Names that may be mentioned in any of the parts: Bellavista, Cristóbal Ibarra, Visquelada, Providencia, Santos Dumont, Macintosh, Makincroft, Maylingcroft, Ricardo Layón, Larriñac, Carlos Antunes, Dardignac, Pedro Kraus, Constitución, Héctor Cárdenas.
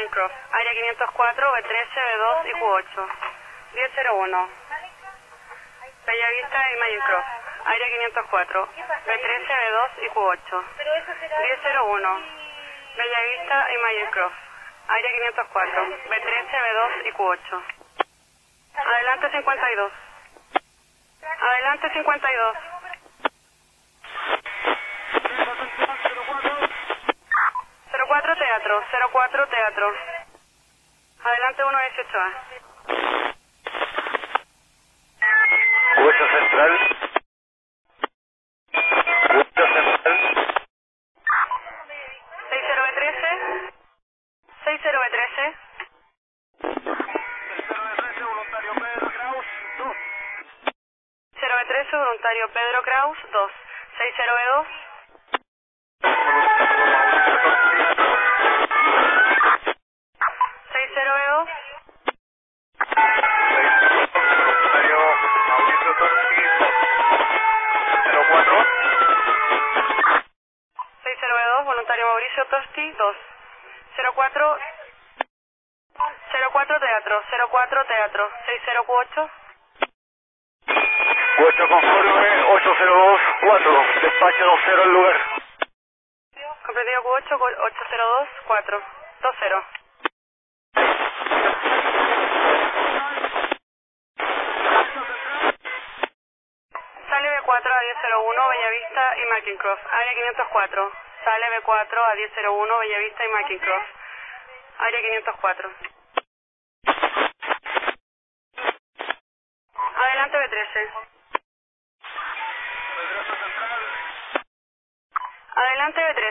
Makincroft, área 504, B13, B2 y Q8. 1001. Bellavista y Makincroft, área 504, B13, B2 y Q8. 1001. Bellavista y Makincroft, área 504, B13, B2 y Q8. Adelante 52. Adelante 52. Teatro, 04 Teatro. Adelante 118A. Puerta Central. Puerta Central. 60B13. 60B13. 60B13, voluntario Pedro Kraus, 2. 60B13, voluntario Pedro Kraus, 2. 60B2. Tosti 2 04 04 Teatro 04 Teatro 6048 8 conforme 802 4 despacho 20 al lugar comprendido Q8 802 4 20 sale B4 a 1001 Bellavista y Makincroft área 504. Sale B4 a 1001, Bellavista y Makincroft. Área 504. Adelante B13. Adelante B13.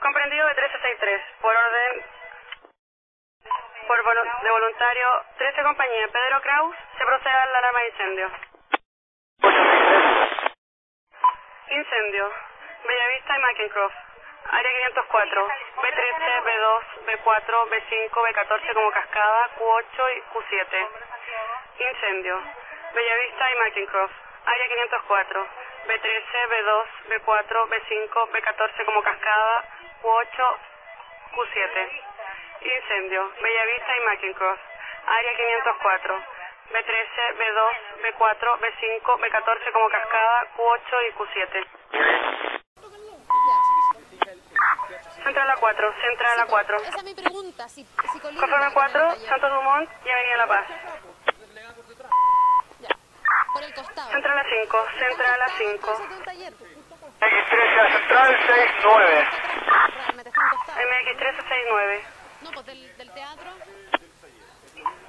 Comprendido B1363, por orden... de voluntario 13 compañía Pedro Kraus, se procede a la alarma de incendio. Incendio Bellavista y Makincroft, área 504, B13, B2, B4, B5, B14 como cascada, Q8 y Q7. Incendio Bellavista y Makincroft, área 504, B13, B2, B4, B5, B14 como cascada, Q8, Q7. Incendio, Bellavista y Makincroft, área 504, B13, B2, B4, B5, B14 como cascada, Q8 y Q7. Central A4, Central A4. Esa es mi pregunta, conforme 4, Santos Dumont y Avenida La Paz. Central A5, Central A5. MX13 Central 69. MX13 69. No, pues del teatro.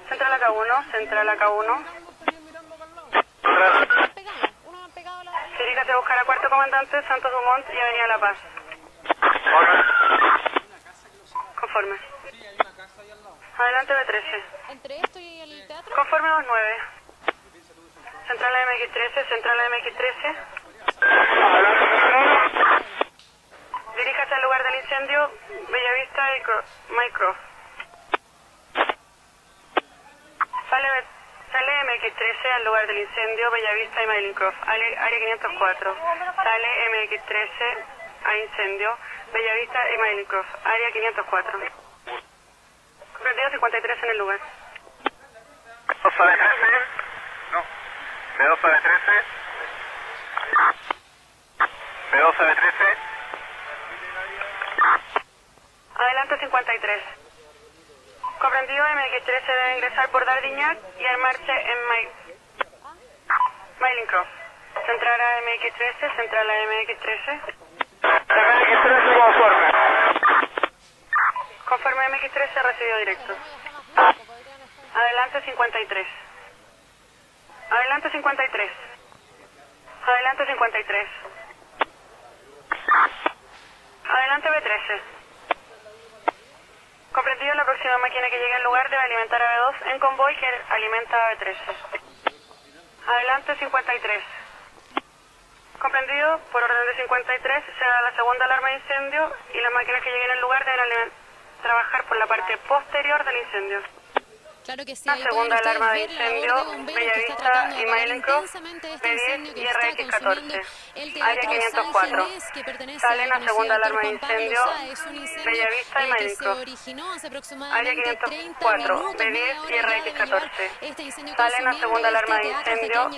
Central AK1, Central AK1. Sirica se buscará cuarto comandante, Santos Dumont y Avenida La Paz. Conforme. Adelante B13. ¿Entre esto y el teatro? Conforme 29. Central MX13, Central MX13. Diríjase al lugar del incendio, Bellavista y Makincroft. Sale MX13 al lugar del incendio, Bellavista y Makincroft, área 504. Sale MX13 a incendio, Bellavista y Makincroft, área 504. Comprendido 53 en el lugar. ¿P2 sale 13? No. ¿P2 sale 13? ¿P2 sale 13? Adelante 53. Comprendido, MX13 debe ingresar por Dardignac y armarse en Maylingcroft. Central a MX13, Central a MX13. MX13 conforme. Conforme MX13 recibido directo. Adelante 53. Adelante 53. Adelante 53. Adelante B13. Comprendido, la próxima máquina que llegue al lugar debe alimentar a B2 en convoy que alimenta a B3. Adelante 53. Comprendido, por orden de 53 se da la segunda alarma de incendio y las máquinas que lleguen al lugar deben trabajar por la parte posterior del incendio. Claro que sí. La segunda alarma de incendio, Bellavista y Maylingcroft, B10 y RX14, área 504. Sale la segunda alarma de incendio, Bellavista y Maylingcroft, área 504, B10 y RX14. Sale la segunda alarma de incendio,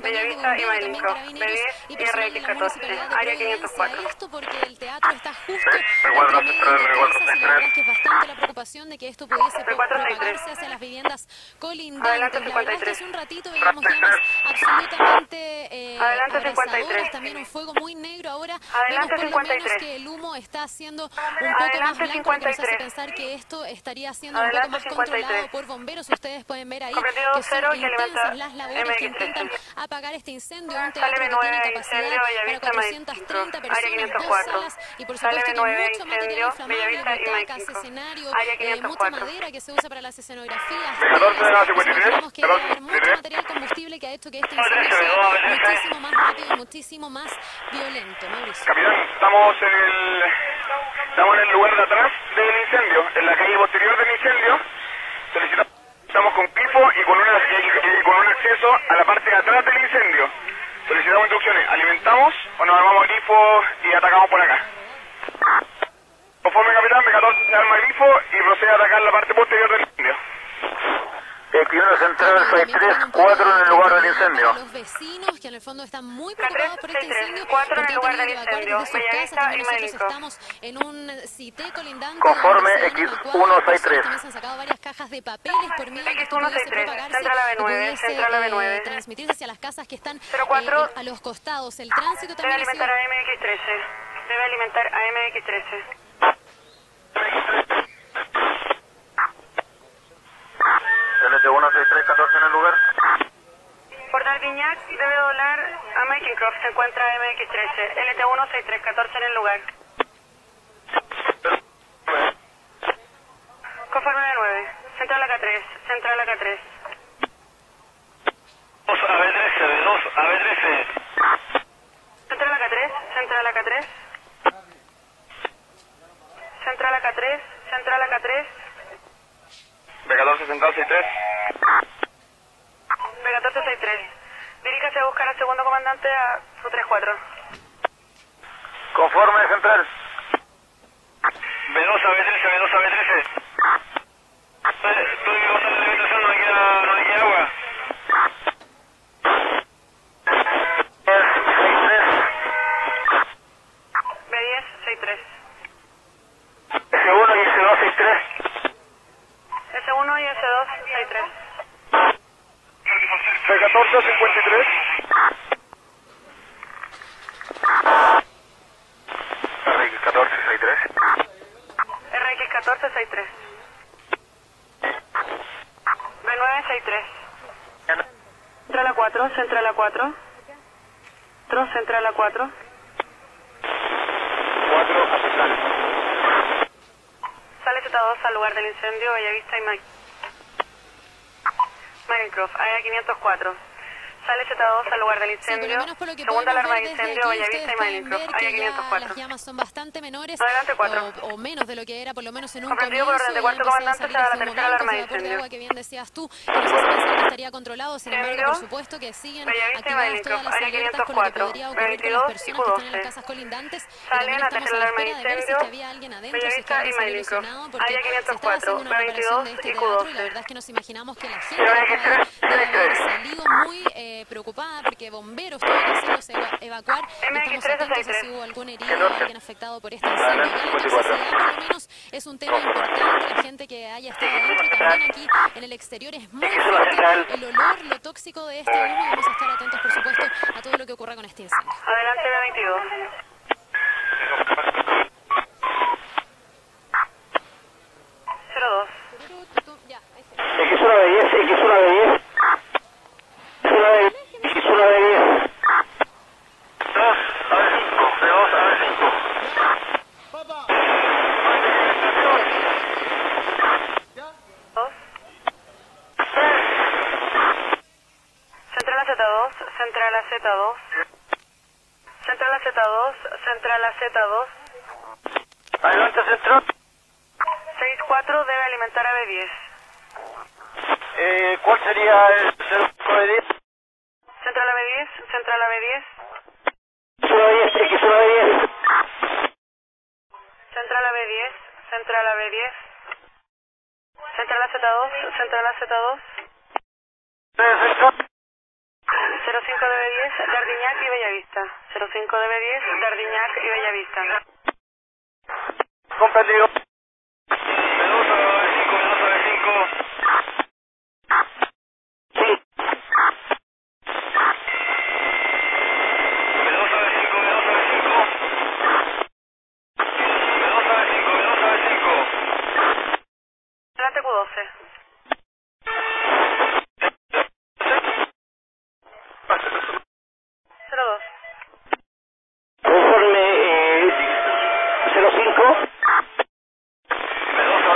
Bellavista y Maylingcroft, B10 y RX14, área 504. Las viviendas colindantes. Adelante, hace un ratito veíamos llamas absolutamente abrasadoras, también un fuego muy negro. Ahora adelante, vemos por lo menos que el humo está siendo un poco más blanco, que nos hace pensar que esto estaría siendo adelante, un poco más controlado por bomberos. Ustedes pueden ver ahí que son intensas las labores que intentan apagar este incendio. Un teatro que tiene capacidad para 430 personas, dos salas, y por supuesto que mucho material inflamable, butacas, escenario, mucha madera que se usa para las escenografías. Vemos que hay mucho material combustible que ha hecho que este incendio sea muchísimo más rápido y muchísimo más violento. Mauricio. Capitán, estamos en el lugar de atrás del incendio, en la calle posterior del incendio. Estamos con pifo y con un acceso a la parte de atrás del incendio. Solicitamos instrucciones, alimentamos o nos armamos grifo y atacamos por acá. Conforme capitán, B14 se arma grifo y procede a atacar la parte posterior del incendio. Equipo central 634 en el lugar del incendio. Los vecinos que en el fondo están muy preocupados por este incendio, en el lugar del incendio. Bellavista y Maylingcroft. Estamos en un cité colindante. Conforme X163. Han sacado varias cajas de papeles por miedo a que esto pudiese propagarse, central AB9, transmitirse hacia las casas que están a los costados. El tránsito también debe alimentar a MX13. Debe alimentar a MX13. LT16314 en el lugar. Por Dardignac debe doblar a Makincroft, se encuentra MX13. LT16314 en el lugar. Conforme B9, central AK3, central AK3. 2 a B13, 2 a B13. Central AK3, central AK3. Central AK3, central AK3. B14 central 63. B14 63. Diríjase a buscar al segundo comandante a su 34. Conforme central. B12 a B13, B12 a B13. Estoy con la alimentación, no le queda agua. B10 63. S1 y S2 63. S1 y S2 63. B14 53. RX14 63. RX14 63. B9 63. Central A4, central A4. Central A4. 4 a central. Sale Z2 al lugar del incendio, Bellavista y Makincroft, área 504. Sale Z2 al lugar del incendio, sí, segunda alarma de incendio, Bellavista y Makincroft, área 504. Las llamas son bastante menores, adelante, o menos de lo que era, por lo menos en un comienzo. Por orden de 4, comandante, se da la tercera alarma de incendio. Que bien decías tú, que no sé si pensar que estaría controlado, sin embargo, por supuesto que siguen activadas todas las alertas con lo que podría ocurrir con las personas que están en las casas colindantes. Sale la tercera alarma de incendio, Bellavista y Makincroft, área 504, B22 y Q12. La verdad es que nos imaginamos que la gente ha salido muy preocupada porque bomberos tuvo que hacerlos evacuar. MX363. Si hubo algún herido, alguien afectado por este incendio. Por lo menos es un tema importante. La gente que haya estado dentro, también aquí en el exterior, es muy fuerte el olor, lo tóxico de este humo. Vamos a estar atentos, por supuesto, a todo lo que ocurra con este incendio. Adelante, B22. 02. X1 B10. Central a Z2, central a Z2, central a Z2. Adelante central. 6-4 debe alimentar a B10. ¿Cuál sería el centro de 10? Central AB10, Central AB10. Central AB10, X, Central AB10. Central AB10, Central AB10. Central AZ2, Central AZ2. 05DB10, Dardignac y Bellavista. 05DB10, Dardignac y Bellavista. Comprendido. Menudo de 5, menudo de 5. Sí. Menudo de 5, menudo de 5. Menudo de 5, menudo de 5. Adelante Q12.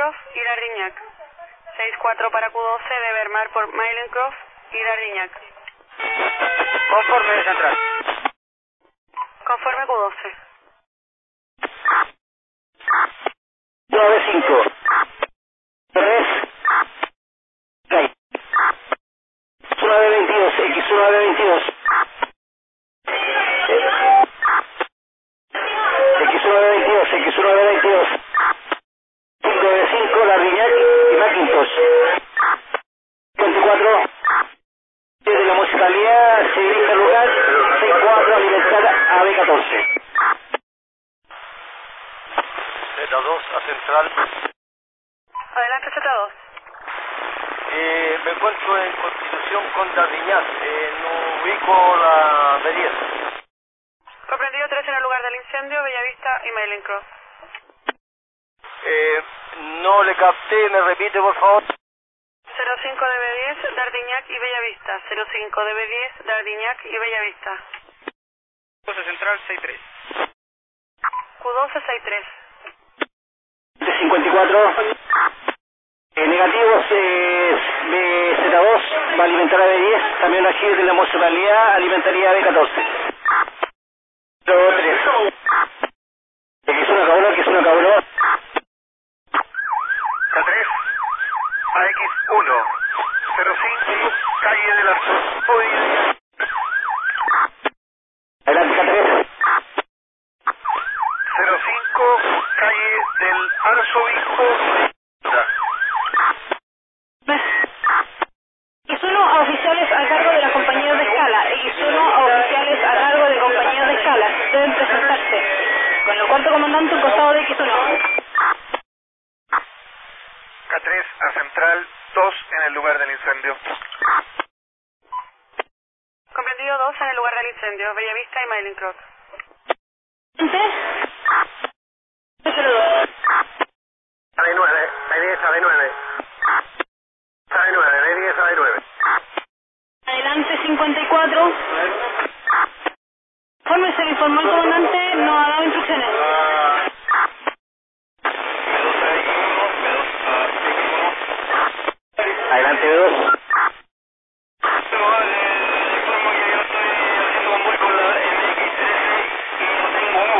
Y Larriñac. 6-4 para Q12, debe armar por Maylingcroft y Larriñac. Conforme central. Conforme Q12. 9-5. 3. 9-22, X9-22. X9-22, X9-22. Larriñac y Macintosh. 24. Desde la municipalidad se dirige al lugar 64 alimentada a B14. Z2 a central. Adelante Z2. Me encuentro en Constitución con Dardignac. No ubico la B10. Comprendido 3 en el lugar del incendio, Bellavista y Maylingcroft. No le capté, me repite por favor. 05DB10, Dardignac y Bellavista. 05DB10, Dardignac y Bellavista. Q12 central 63. Q12 63. 54. Negativos BZ2 va a alimentar a B10. También aquí de la municipalidad alimentaría a B14. 03. X1 cabrón. AX1, 05, calle de la Providencia. Adelante, K3. 05, calle del Arzobispo. X1 a oficiales a cargo de las compañías de escala. X1 a oficiales a cargo de compañías de escala. Deben presentarse. Con lo cuarto comandante, un costado de X1. K3 a central 2 en el lugar del incendio. Comprendido 2 en el lugar del incendio, Bellavista y Maylingcroft. 11. 02. AB9, B10, AB9. AB9, B10, AB9. Adelante 54. Conforme se le informó el comandante, nos ha dado instrucciones. Adelante, B2. Vale, te informo que yo estoy haciendo un vuelco en la MX13 y no tengo agua.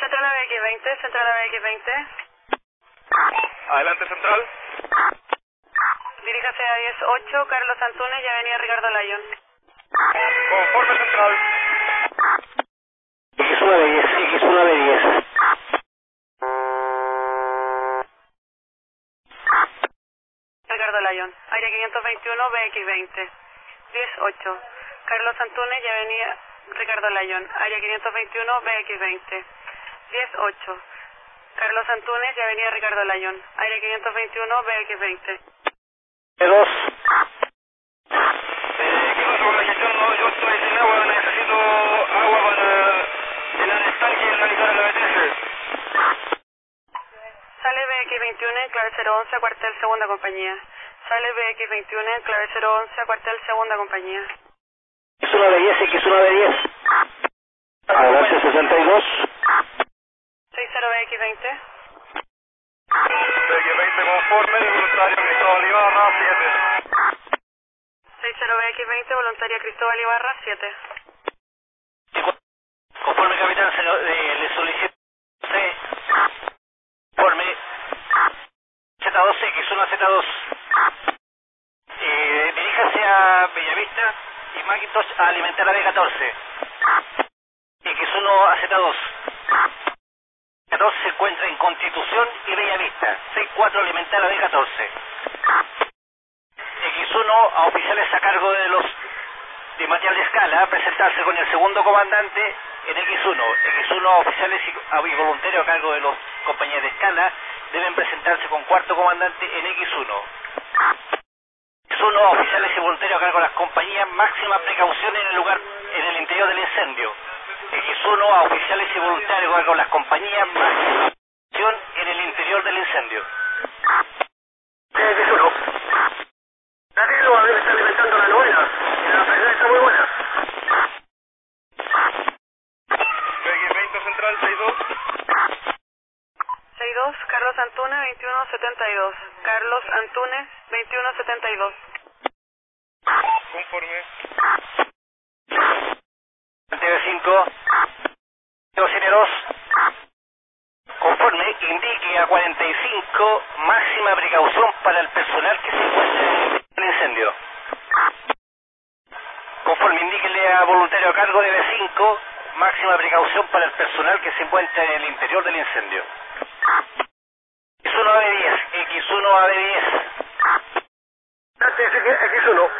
Central ABX20, Central ABX20. Adelante, Central. Diríjase a 108, Carlos Antunes y avenida Ricardo Layón. Conforme, Central. X1 B10. Área 521, BX20, 18. Carlos Antunes y avenida Ricardo Layón. Área 521, BX20, 18. Carlos Antunes y avenida Ricardo Layón. Área 521, BX20. B2. ¿Qué pasa con la gestión? No, yo estoy sin agua, necesito agua para llenar el tanque y analizar la BTS. BX21, clave 011, cuartel segunda compañía. Sale BX21, clave 011, cuartel segunda compañía. Es una de 10, X1 de 10. Adelante 62. 60 BX20. BX20 conforme, voluntario Cristóbal Ibarra, 7. 60 BX20, voluntaria Cristóbal Ibarra, 7. Conforme, capitán, le solicito. Conforme. Z2, X1 Z2. Diríjase a Bellavista y Macintosh a alimentar a B14. X1 a Z2. B14 se encuentra en Constitución y Bellavista. 64 alimentar a B14. X1 a oficiales a cargo de los de material de escala, presentarse con el segundo comandante en X1. X1 a oficiales y voluntarios a cargo de los compañías de escala deben presentarse con cuarto comandante en X1. X1 a oficiales y voluntarios a cargo de las compañías, máxima precaución en el lugar, en el interior del incendio. X1 a oficiales y voluntarios a cargo de las compañías, máxima precaución en el interior del incendio. X1. Danilo, a ver, está alimentando la novena. La presión está muy buena. BX20 Central, 62. 62, Carlos Antunes, 2172. Carlos Antunes, 2172. Conforme. TV5. TV2. Conforme, indique a 45 máxima precaución para el personal que se encuentra en el incendio. Conforme, indíquele a voluntario a cargo de B5, máxima precaución para el personal que se encuentra en el interior del incendio. X1 a B10, X1 a B10. X1.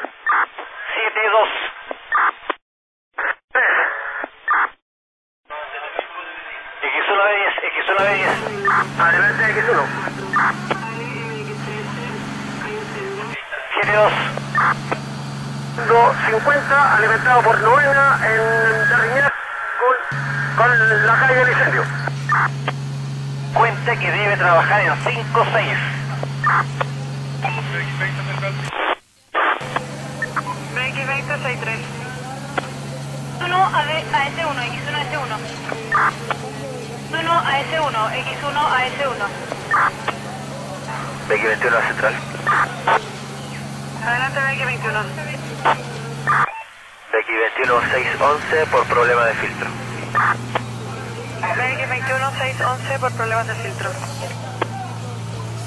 7-2. 3. X1 a B10, X1 a B10. Adelante X1. 7-2. 50 alimentado por novena en Dardignac con la calle del incendio. Cuenta que debe trabajar en 5-6. BX20 63. X1 a S1, X1 a S1. X1 a S1, X1 a S1. BX21 a central. Adelante BX21. BX21611 por problema de filtro. BX21611 por problemas de filtro.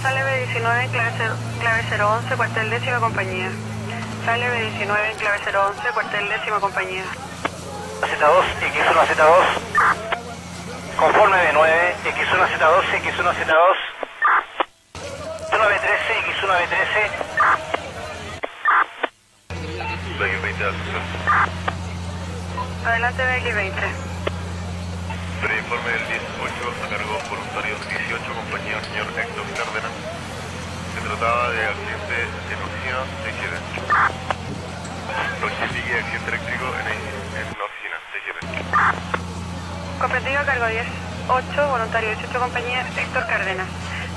Sale B19 en clave 011, cuartel décima compañía. Sale B19 en clave 011, cuartel décima compañía. Z2, X1 Z2. Conforme B9, X1 Z2, X1 Z2. X1 B13, X1 B13. Adelante BX20. Preinforme del 18 a cargo de voluntarios 18 compañía señor Héctor Cárdenas. Se trataba de accidente en oficina 67. Logística y accidente eléctrico en la oficina 67. Comprendido a cargo 18, voluntario 18 compañía Héctor Cárdenas.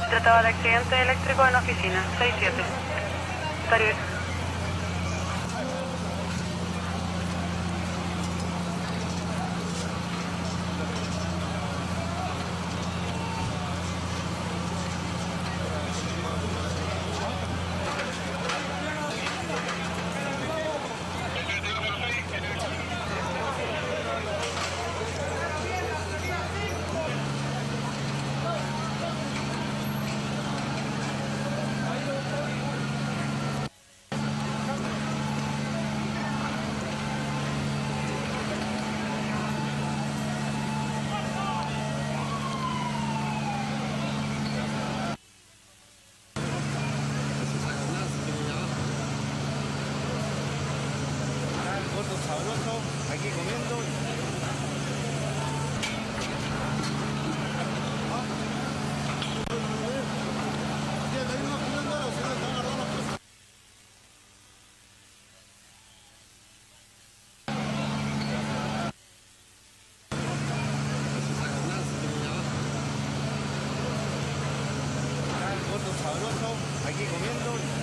Se trataba de accidente eléctrico en oficina 67. Voluntario. aquí comiendo.